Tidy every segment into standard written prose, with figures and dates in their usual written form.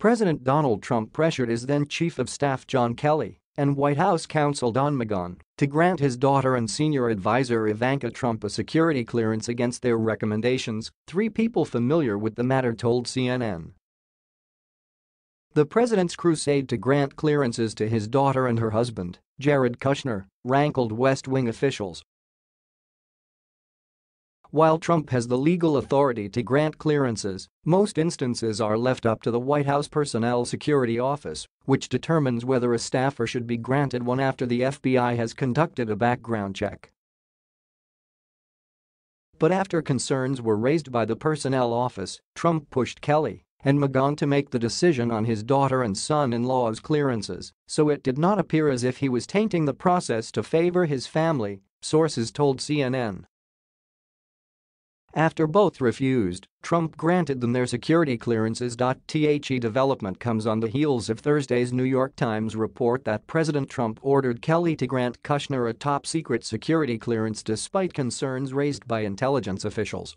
President Donald Trump pressured his then Chief of Staff John Kelly and White House counsel Don McGahn to grant his daughter and senior advisor Ivanka Trump a security clearance against their recommendations, three people familiar with the matter told CNN. The president's crusade to grant clearances to his daughter and her husband, Jared Kushner, rankled West Wing officials. While Trump has the legal authority to grant clearances, most instances are left up to the White House Personnel Security Office, which determines whether a staffer should be granted one after the FBI has conducted a background check. But after concerns were raised by the Personnel Office, Trump pushed Kelly and McGahn to make the decision on his daughter and son-in-law's clearances, so it did not appear as if he was tainting the process to favor his family, sources told CNN. After both refused, Trump granted them their security clearances. The development comes on the heels of Thursday's New York Times report that President Trump ordered Kelly to grant Kushner a top-secret security clearance despite concerns raised by intelligence officials.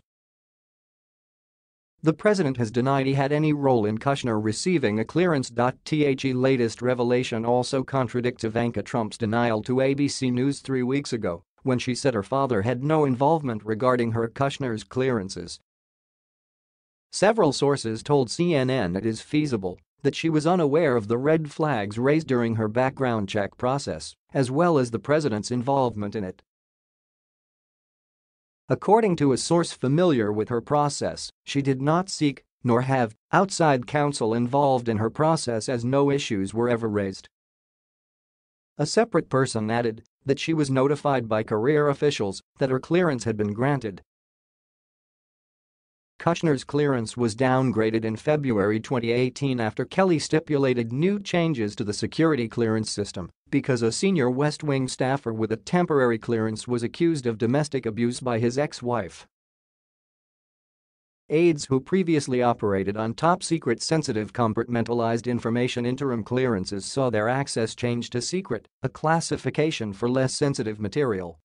The president has denied he had any role in Kushner receiving a clearance. The latest revelation also contradicts Ivanka Trump's denial to ABC News 3 weeks ago, when she said her father had no involvement regarding her Kushner's clearances. Several sources told CNN it is feasible that she was unaware of the red flags raised during her background check process, as well as the president's involvement in it. According to a source familiar with her process, she did not seek, nor have, outside counsel involved in her process as no issues were ever raised. A separate person added that she was notified by career officials that her clearance had been granted. Kushner's clearance was downgraded in February 2018 after Kelly stipulated new changes to the security clearance system because a senior West Wing staffer with a temporary clearance was accused of domestic abuse by his ex-wife. Aides who previously operated on top-secret sensitive compartmentalized information interim clearances saw their access changed to secret, a classification for less sensitive material.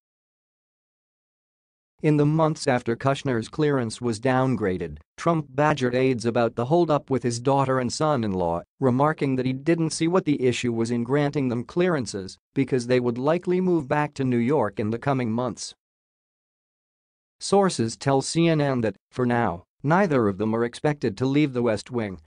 In the months after Kushner's clearance was downgraded, Trump badgered aides about the holdup with his daughter and son-in-law, remarking that he didn't see what the issue was in granting them clearances because they would likely move back to New York in the coming months. Sources tell CNN that, for now, neither of them are expected to leave the West Wing,